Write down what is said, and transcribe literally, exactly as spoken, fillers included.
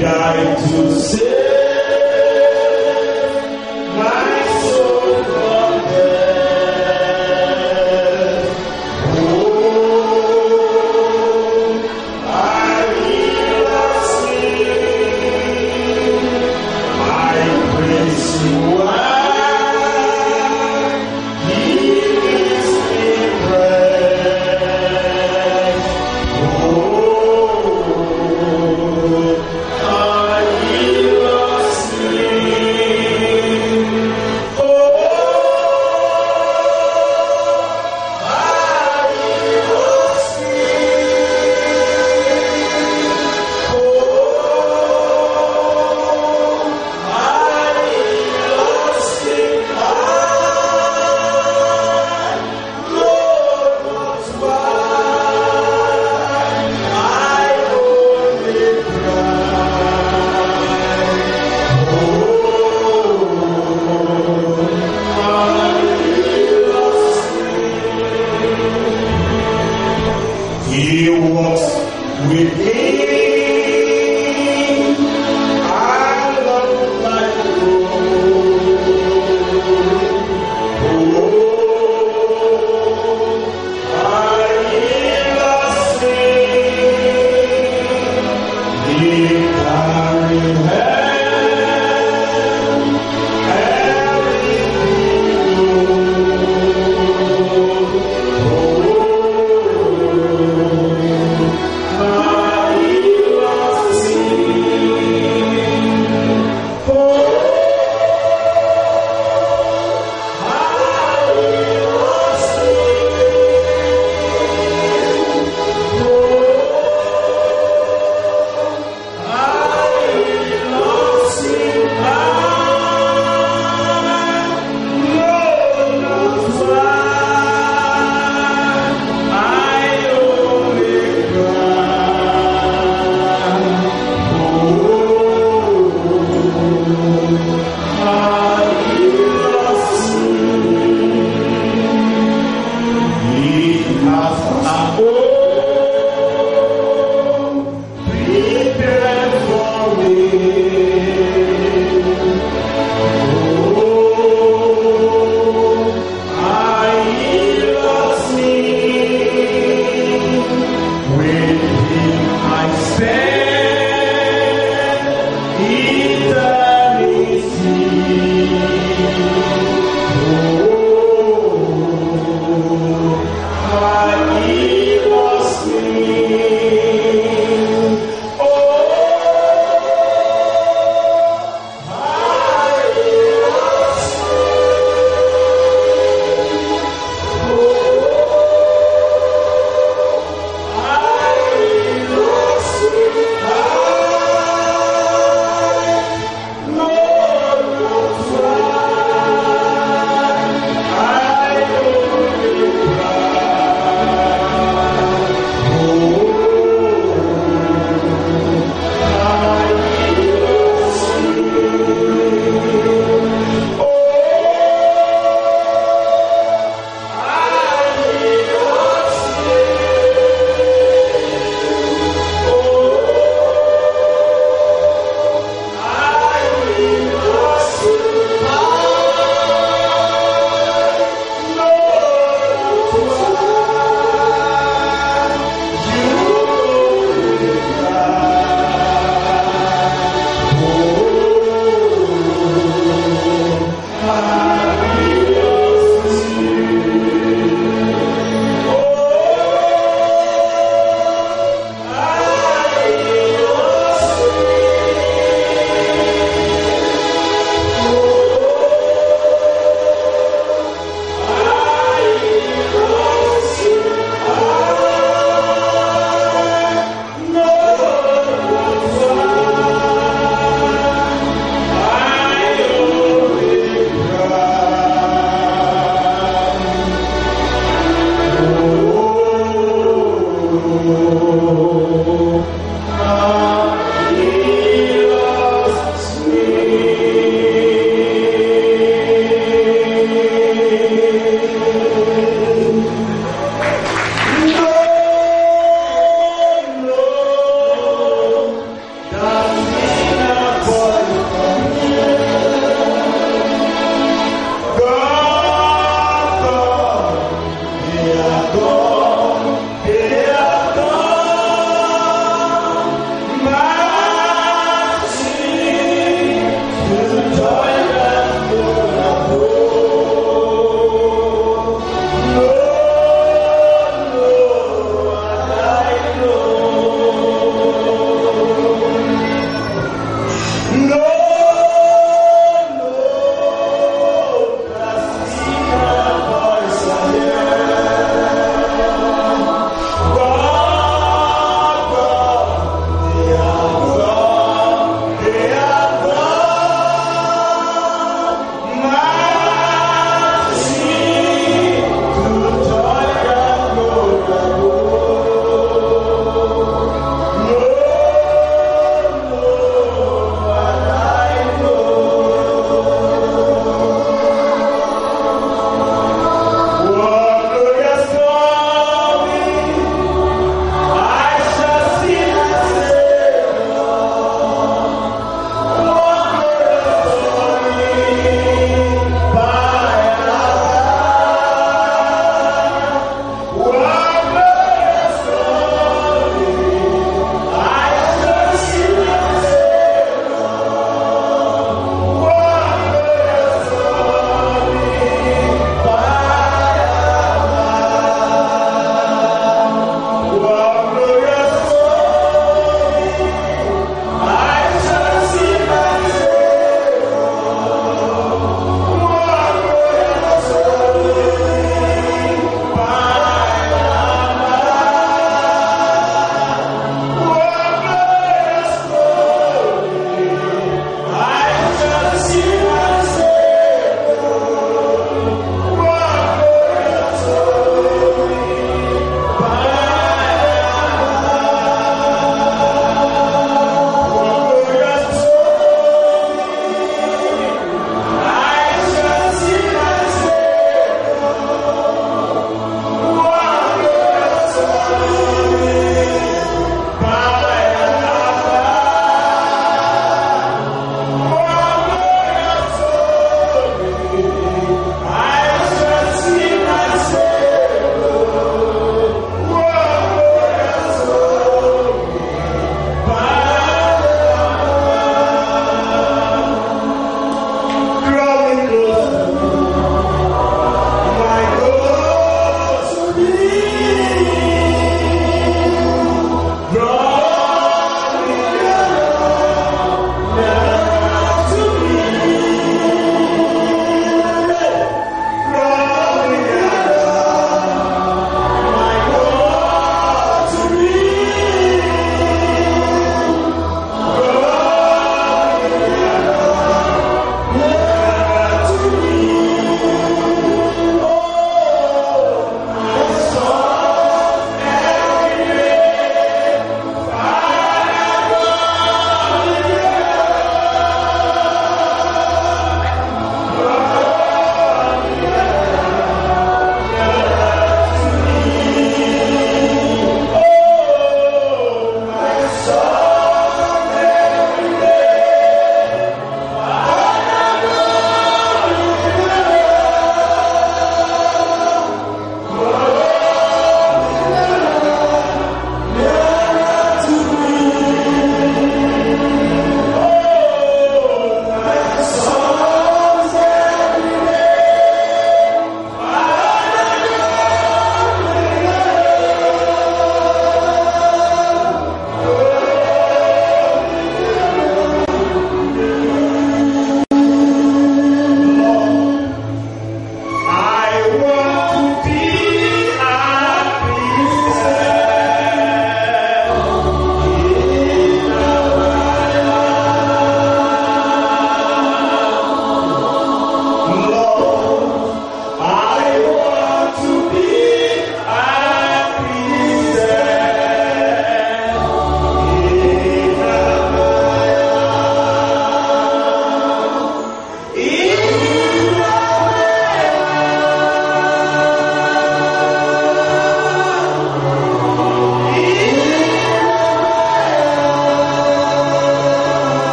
died to save.